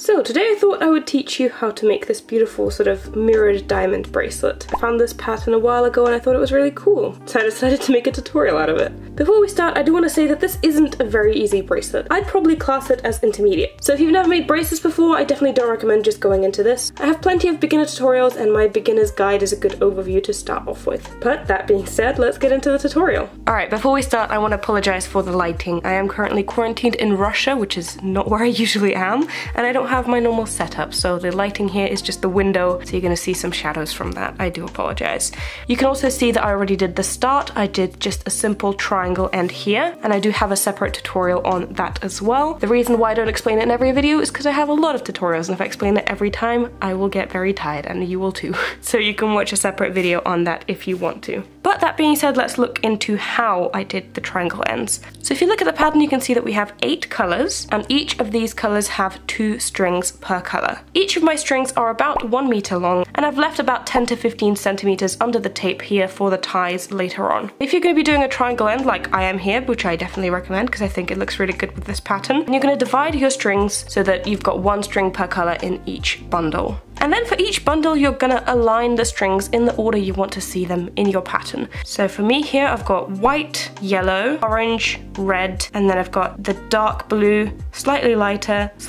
So today I thought I would teach you how to make this beautiful sort of mirrored diamond bracelet. I found this pattern a while ago and I thought it was really cool, so I decided to make a tutorial out of it. Before we start, I do want to say that this isn't a very easy bracelet. I'd probably class it as intermediate. So if you've never made bracelets before, I definitely don't recommend just going into this. I have plenty of beginner tutorials and my beginner's guide is a good overview to start off with. But that being said, let's get into the tutorial. Alright, before we start, I want to apologize for the lighting. I am currently quarantined in Russia, which is not where I usually am, and I don't have my normal setup, so the lighting here is just the window, so you're going to see some shadows from that. I do apologize. You can also see that I already did the start. I did just a simple triangle end here, and I do have a separate tutorial on that as well. The reason why I don't explain it in every video is because I have a lot of tutorials, and if I explain it every time, I will get very tired, and you will too. So you can watch a separate video on that if you want to. But that being said, let's look into how I did the triangle ends. So if you look at the pattern, you can see that we have 8 colors, and each of these colors have 2 strings per color. Each of my strings are about 1 meter long, and I've left about 10 to 15 centimeters under the tape here for the ties later on. If you're going to be doing a triangle end like I am here, which I definitely recommend because I think it looks really good with this pattern, and you're going to divide your strings so that you've got 1 string per color in each bundle. And then for each bundle, you're gonna align the strings in the order you want to see them in your pattern. So for me here, I've got white, yellow, orange, red, and then I've got the dark blue, slightly lighter, and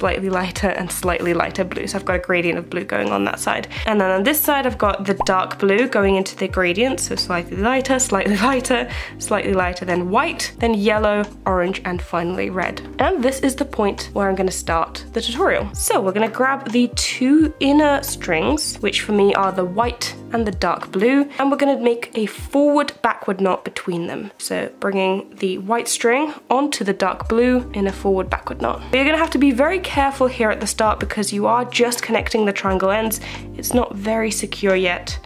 slightly lighter blue. So I've got a gradient of blue going on that side. And then on this side, I've got the dark blue going into the gradient, so slightly lighter, slightly lighter, slightly lighter, then white, then yellow, orange, and finally red. And this is the point where I'm gonna start the tutorial. So we're gonna grab the 2 inner strings, which for me are the white and the dark blue, and we're going to make a forward backward knot between them. So bringing the white string onto the dark blue in a forward backward knot. But you're going to have to be very careful here at the start because you are just connecting the triangle ends. It's not very secure yet,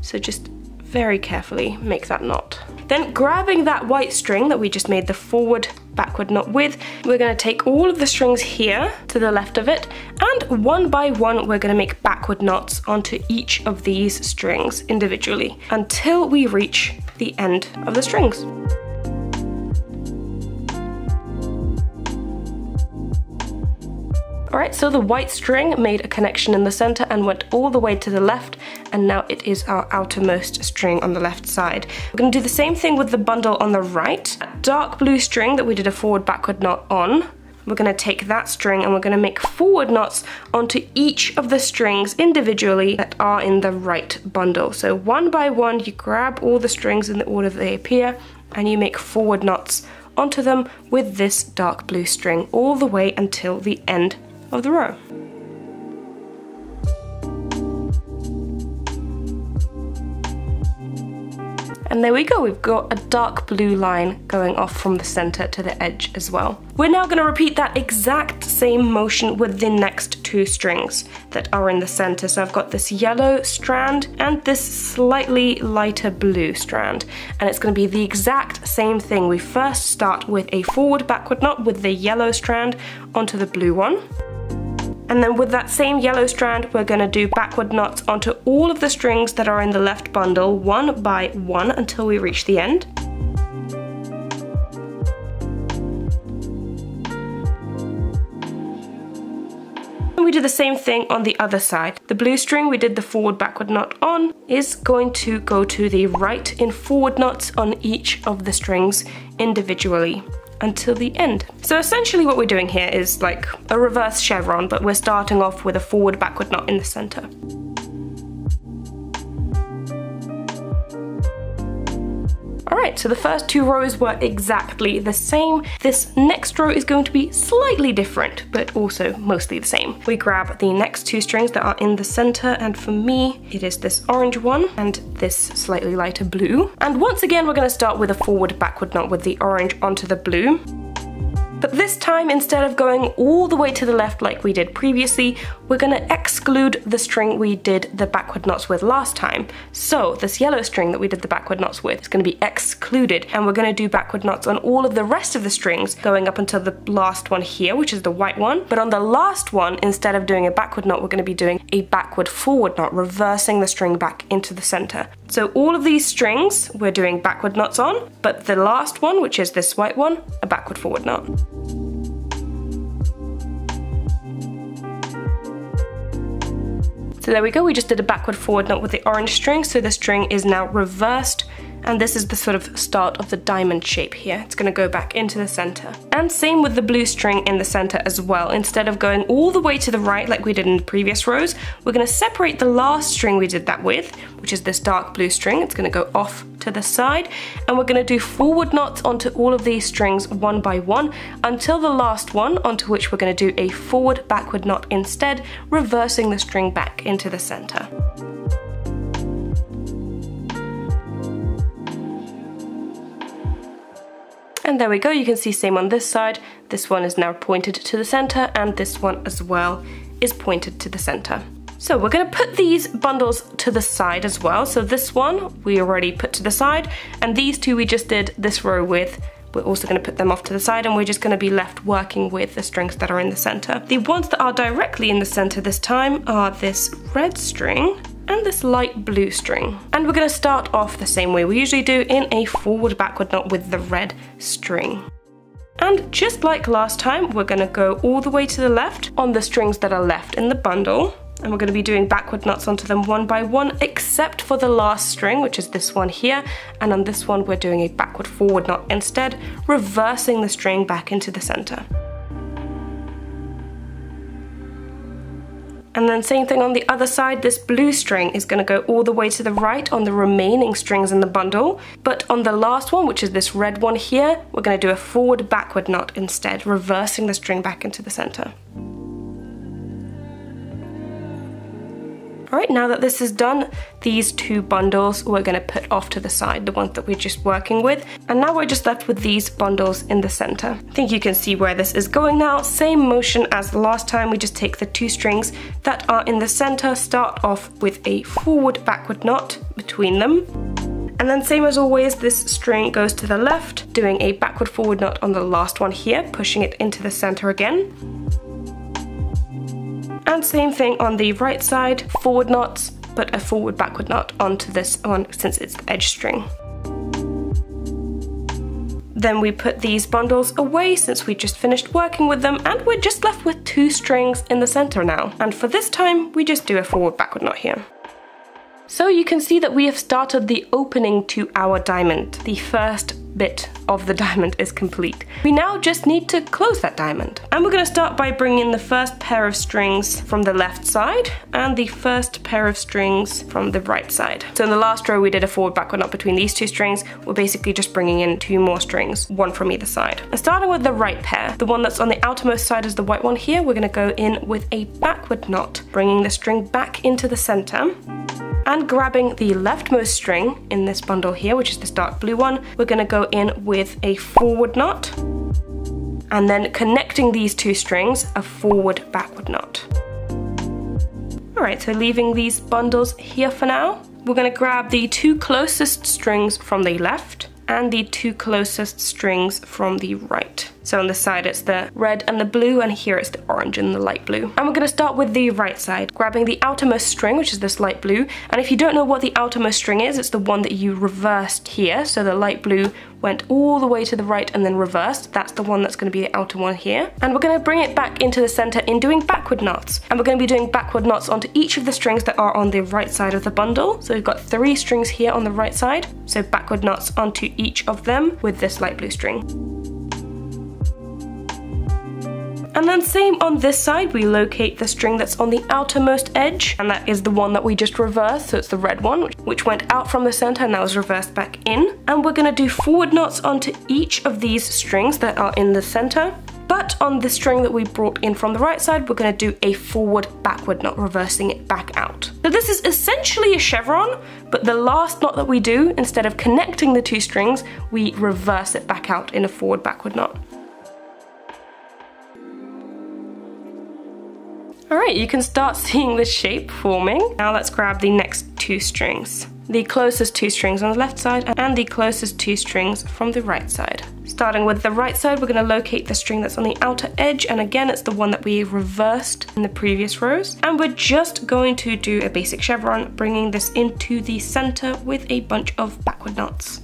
so just very carefully make that knot. Then grabbing that white string that we just made the forward backward knot with, we're going to take all of the strings here to the left of it, and one by one we're going to make backward knots onto each of these strings individually until we reach the end of the strings. Alright, so the white string made a connection in the center and went all the way to the left, and now it is our outermost string on the left side. We're going to do the same thing with the bundle on the right. That dark blue string that we did a forward backward knot on, we're going to take that string and we're going to make forward knots onto each of the strings individually that are in the right bundle. So one by one you grab all the strings in the order they appear and you make forward knots onto them with this dark blue string all the way until the end of the row. And there we go, we've got a dark blue line going off from the center to the edge as well. We're now going to repeat that exact same motion with the next 2 strings that are in the center. So I've got this yellow strand and this slightly lighter blue strand. And it's going to be the exact same thing. We first start with a forward backward knot with the yellow strand onto the blue one. And then with that same yellow strand, we're going to do backward knots onto all of the strings that are in the left bundle, one by one, until we reach the end. And we do the same thing on the other side. The blue string we did the forward backward knot on is going to go to the right in forward knots on each of the strings individually until the end. So essentially what we're doing here is like a reverse chevron, but we're starting off with a forward backward knot in the center. Alright, so the first 2 rows were exactly the same. This next row is going to be slightly different, but also mostly the same. We grab the next 2 strings that are in the center, and for me, it is this orange one and this slightly lighter blue. And once again, we're going to start with a forward backward knot with the orange onto the blue. But this time, instead of going all the way to the left like we did previously, we're going to exclude the string we did the backward knots with last time. So this yellow string that we did the backward knots with is going to be excluded, and we're going to do backward knots on all of the rest of the strings going up until the last one here, which is the white one. But on the last one, instead of doing a backward knot, we're going to be doing a backward forward knot, reversing the string back into the center. So all of these strings we're doing backward knots on, but the last one, which is this white one, a backward forward knot. So there we go, we just did a backward forward knot with the orange string, so the string is now reversed, and this is the sort of start of the diamond shape here. It's gonna go back into the center. And same with the blue string in the center as well. Instead of going all the way to the right like we did in the previous rows, we're gonna separate the last string we did that with, which is this dark blue string. It's gonna go off to the side, and we're gonna do forward knots onto all of these strings one by one until the last one, onto which we're gonna do a forward backward knot instead, reversing the string back into the center. And there we go, you can see same on this side. This one is now pointed to the center, and this one as well is pointed to the center. So we're gonna put these bundles to the side as well. So this one we already put to the side, and these two we just did this row with. We're also gonna put them off to the side, and we're just gonna be left working with the strings that are in the center. The ones that are directly in the center this time are this red string and this light blue string. And we're gonna start off the same way we usually do, in a forward backward knot with the red string. And just like last time, we're gonna go all the way to the left on the strings that are left in the bundle, and we're gonna be doing backward knots onto them one by one, except for the last string, which is this one here, and on this one we're doing a backward forward knot instead, reversing the string back into the center. And then same thing on the other side, this blue string is gonna go all the way to the right on the remaining strings in the bundle, but on the last one, which is this red one here, we're gonna do a forward backward knot instead, reversing the string back into the center. All right, now that this is done, these two bundles we're gonna put off to the side, the ones that we're just working with. And now we're just left with these bundles in the center. I think you can see where this is going now. Same motion as last time, we just take the two strings that are in the center, start off with a forward backward knot between them. And then same as always, this string goes to the left, doing a backward forward knot on the last one here, pushing it into the center again. And same thing on the right side, forward knots, but a forward backward knot onto this one since it's the edge string. Then we put these bundles away since we just finished working with them, and we're just left with two strings in the center now. And for this time, we just do a forward backward knot here. So you can see that we have started the opening to our diamond. The first bit of the diamond is complete. We now just need to close that diamond. And we're gonna start by bringing in the first pair of strings from the left side and the first pair of strings from the right side. So in the last row, we did a forward backward knot between these two strings. We're basically just bringing in two more strings, one from either side. And starting with the right pair, the one that's on the outermost side is the white one here. We're gonna go in with a backward knot, bringing the string back into the center. And grabbing the leftmost string in this bundle here, which is this dark blue one, we're gonna go in with a forward knot, and then connecting these two strings, a forward backward knot. All right, so leaving these bundles here for now, we're gonna grab the two closest strings from the left and the two closest strings from the right. So on this side it's the red and the blue, and here it's the orange and the light blue. And we're gonna start with the right side, grabbing the outermost string, which is this light blue. And if you don't know what the outermost string is, it's the one that you reversed here. So the light blue went all the way to the right and then reversed. That's the one that's gonna be the outer one here. And we're gonna bring it back into the center in doing backward knots. And we're gonna be doing backward knots onto each of the strings that are on the right side of the bundle. So we've got three strings here on the right side. So backward knots onto each of them with this light blue string. And then same on this side, we locate the string that's on the outermost edge, and that is the one that we just reversed, so it's the red one, which went out from the center and that was reversed back in. And we're gonna do forward knots onto each of these strings that are in the center, but on the string that we brought in from the right side, we're gonna do a forward backward knot, reversing it back out. So this is essentially a chevron, but the last knot that we do, instead of connecting the two strings, we reverse it back out in a forward backward knot. All right, you can start seeing the shape forming. Now let's grab the next two strings. The closest two strings on the left side and the closest two strings from the right side. Starting with the right side, we're gonna locate the string that's on the outer edge, and again, it's the one that we reversed in the previous rows. And we're just going to do a basic chevron, bringing this into the center with a bunch of backward knots.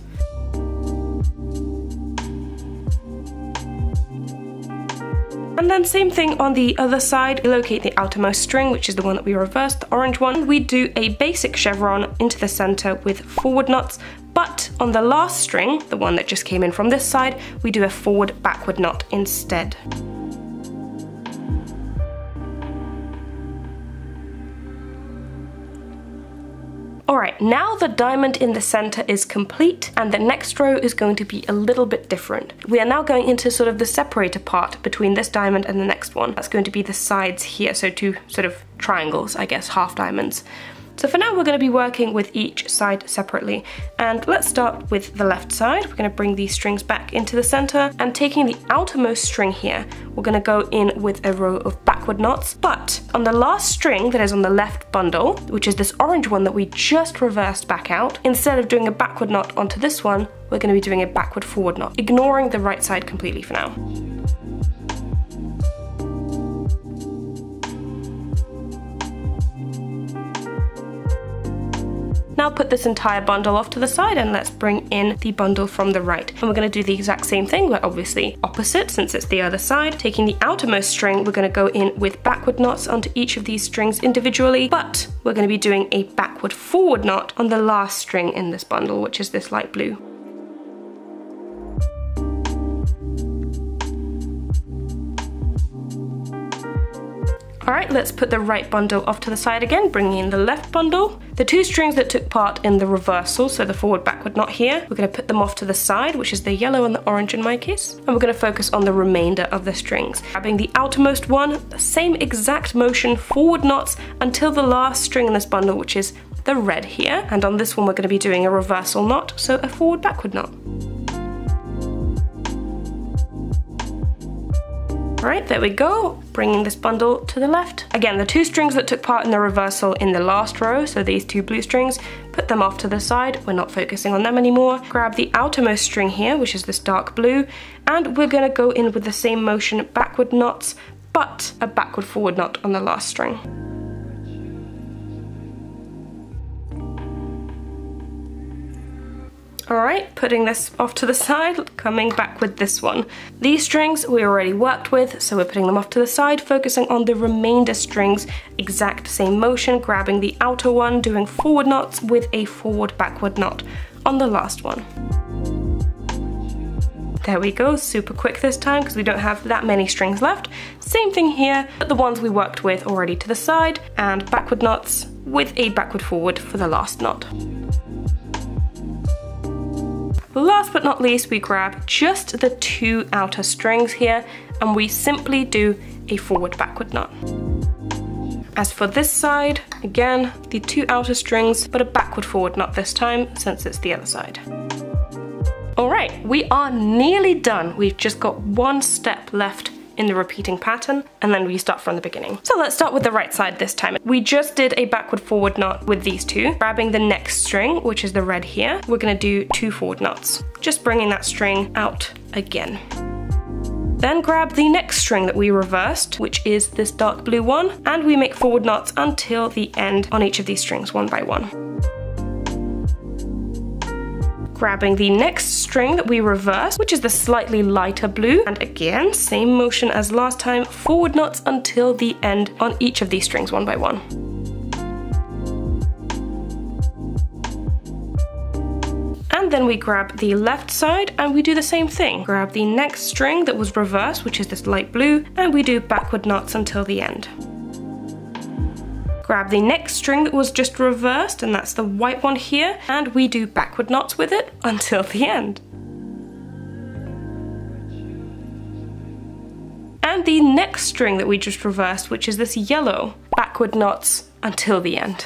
And then same thing on the other side, we locate the outermost string, which is the one that we reversed, the orange one. We do a basic chevron into the center with forward knots, but on the last string, the one that just came in from this side, we do a forward backward knot instead. Alright, now the diamond in the center is complete, and the next row is going to be a little bit different. We are now going into sort of the separator part between this diamond and the next one. That's going to be the sides here, so two sort of triangles, I guess, half diamonds. So for now we're going to be working with each side separately, and let's start with the left side. We're going to bring these strings back into the center, and taking the outermost string here, we're going to go in with a row of backward knots, but on the last string that is on the left bundle, which is this orange one that we just reversed back out, instead of doing a backward knot onto this one, we're going to be doing a backward forward knot, ignoring the right side completely for now. Now put this entire bundle off to the side, and let's bring in the bundle from the right. And we're going to do the exact same thing. We're obviously opposite since it's the other side. Taking the outermost string, we're going to go in with backward knots onto each of these strings individually, but we're going to be doing a backward forward knot on the last string in this bundle, which is this light blue. Alright, let's put the right bundle off to the side again, bringing in the left bundle. The two strings that took part in the reversal, so the forward backward knot here, we're going to put them off to the side, which is the yellow and the orange in my case, and we're going to focus on the remainder of the strings. Grabbing the outermost one, the same exact motion, forward knots until the last string in this bundle, which is the red here, and on this one we're going to be doing a reversal knot, so a forward backward knot. Alright, there we go, bringing this bundle to the left. Again, the two strings that took part in the reversal in the last row, so these two blue strings, put them off to the side, we're not focusing on them anymore. Grab the outermost string here, which is this dark blue, and we're going to go in with the same motion, backward knots, but a backward forward knot on the last string. Alright, putting this off to the side, coming back with this one. These strings we already worked with, so we're putting them off to the side, focusing on the remainder strings, exact same motion, grabbing the outer one, doing forward knots with a forward backward knot on the last one. There we go, super quick this time because we don't have that many strings left. Same thing here, but the ones we worked with already to the side, and backward knots with a backward forward for the last knot. Last but not least, we grab just the two outer strings here, and we simply do a forward backward knot. As for this side, again, the two outer strings, but a backward forward knot this time since it's the other side. Alright, we are nearly done. We've just got one step left in the repeating pattern, and then we start from the beginning. So let's start with the right side this time. We just did a backward forward knot with these two. Grabbing the next string, which is the red here, we're going to do two forward knots, just bringing that string out again. Then grab the next string that we reversed, which is this dark blue one, and we make forward knots until the end on each of these strings one by one. Grabbing the next string that we reversed, which is the slightly lighter blue, and again, same motion as last time, forward knots until the end on each of these strings one by one. And then we grab the left side and we do the same thing. Grab the next string that was reversed, which is this light blue, and we do backward knots until the end. Grab the next string that was just reversed, and that's the white one here, and we do backward knots with it until the end. And the next string that we just reversed, which is this yellow, backward knots until the end.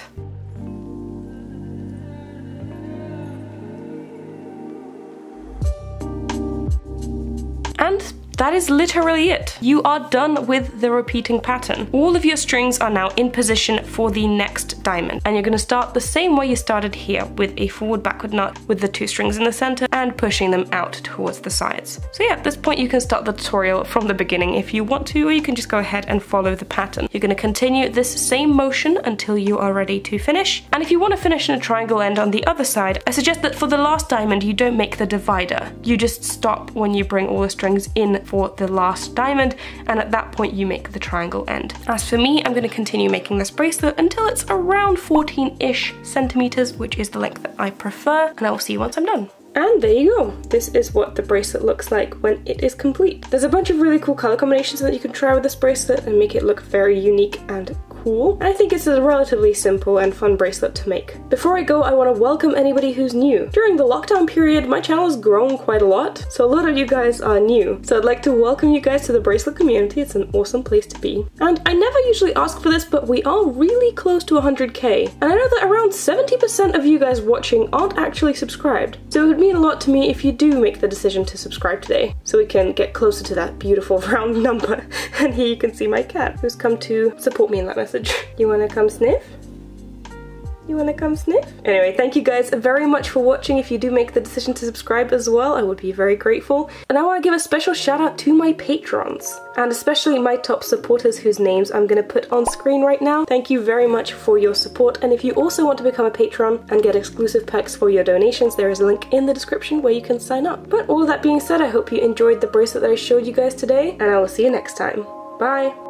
And that is literally it. You are done with the repeating pattern. All of your strings are now in position for the next diamond, and you're going to start the same way you started here, with a forward backward knot with the two strings in the center and pushing them out towards the sides. So yeah, at this point you can start the tutorial from the beginning if you want to, or you can just go ahead and follow the pattern. You're going to continue this same motion until you are ready to finish, and if you want to finish in a triangle end on the other side, I suggest that for the last diamond you don't make the divider. You just stop when you bring all the strings in for the last diamond, and at that point you make the triangle end. As for me, I'm going to continue making this bracelet until it's around 14-ish centimeters, which is the length that I prefer, and I will see you once I'm done. And there you go. This is what the bracelet looks like when it is complete. There's a bunch of really cool color combinations that you can try with this bracelet and make it look very unique and cool. And I think it's a relatively simple and fun bracelet to make. Before I go, I want to welcome anybody who's new. During the lockdown period, my channel has grown quite a lot, so a lot of you guys are new. So I'd like to welcome you guys to the bracelet community. It's an awesome place to be. And I never usually ask for this, but we are really close to 100K. And I know that around 70% of you guys watching aren't actually subscribed. So it would mean a lot to me if you do make the decision to subscribe today, so we can get closer to that beautiful round number. And here you can see my cat, who's come to support me in that message. You wanna come sniff? You wanna come sniff? Anyway, thank you guys very much for watching. If you do make the decision to subscribe as well, I would be very grateful. And I wanna give a special shout out to my patrons, and especially my top supporters whose names I'm gonna put on screen right now. Thank you very much for your support. And if you also want to become a patron and get exclusive perks for your donations, there is a link in the description where you can sign up. But all that being said, I hope you enjoyed the bracelet that I showed you guys today, and I will see you next time. Bye.